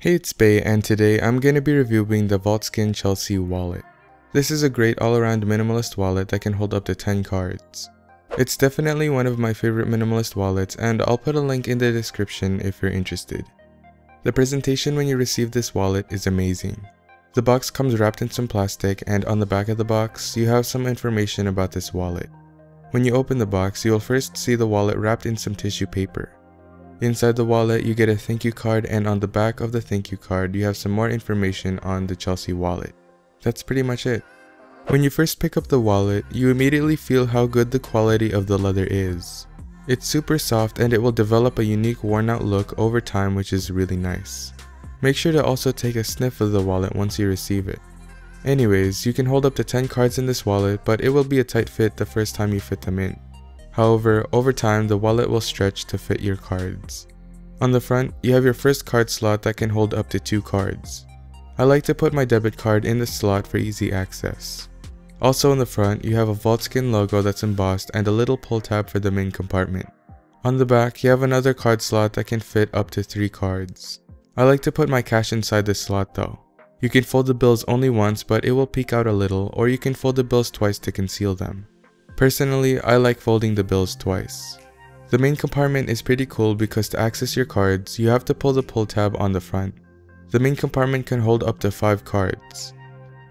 Hey, it's Bay, and today I'm going to be reviewing the Vaultskin Chelsea Wallet. This is a great all-around minimalist wallet that can hold up to 10 cards. It's definitely one of my favorite minimalist wallets, and I'll put a link in the description if you're interested. The presentation when you receive this wallet is amazing. The box comes wrapped in some plastic, and on the back of the box, you have some information about this wallet. When you open the box, you'll first see the wallet wrapped in some tissue paper. Inside the wallet, you get a thank you card, and on the back of the thank you card, you have some more information on the Chelsea Wallet. That's pretty much it. When you first pick up the wallet, you immediately feel how good the quality of the leather is. It's super soft, and it will develop a unique worn-out look over time, which is really nice. Make sure to also take a sniff of the wallet once you receive it. Anyways, you can hold up to 10 cards in this wallet, but it will be a tight fit the first time you fit them in. However, over time, the wallet will stretch to fit your cards. On the front, you have your first card slot that can hold up to 2 cards. I like to put my debit card in this slot for easy access. Also on the front, you have a Vaultskin logo that's embossed and a little pull tab for the main compartment. On the back, you have another card slot that can fit up to 3 cards. I like to put my cash inside this slot though. You can fold the bills only once, but it will peek out a little, or you can fold the bills twice to conceal them. Personally, I like folding the bills twice. The main compartment is pretty cool because to access your cards, you have to pull the pull tab on the front. The main compartment can hold up to 5 cards.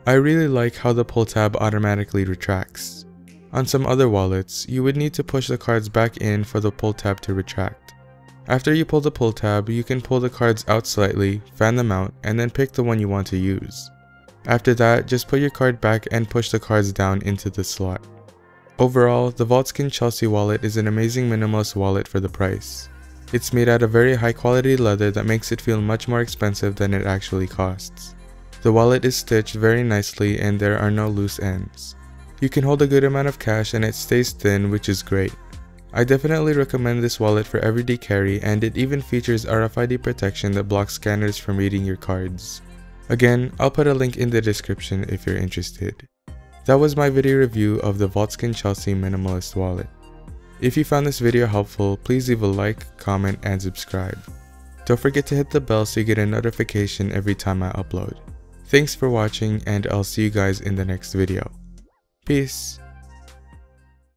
I really like how the pull tab automatically retracts. On some other wallets, you would need to push the cards back in for the pull tab to retract. After you pull the pull tab, you can pull the cards out slightly, fan them out, and then pick the one you want to use. After that, just put your card back and push the cards down into the slot. Overall, the Vaultskin Chelsea Wallet is an amazing minimalist wallet for the price. It's made out of very high quality leather that makes it feel much more expensive than it actually costs. The wallet is stitched very nicely and there are no loose ends. You can hold a good amount of cash and it stays thin, which is great. I definitely recommend this wallet for everyday carry, and it even features RFID protection that blocks scanners from reading your cards. Again, I'll put a link in the description if you're interested. That was my video review of the Vaultskin Chelsea Minimalist Wallet. If you found this video helpful, please leave a like, comment, and subscribe. Don't forget to hit the bell so you get a notification every time I upload. Thanks for watching, and I'll see you guys in the next video. Peace!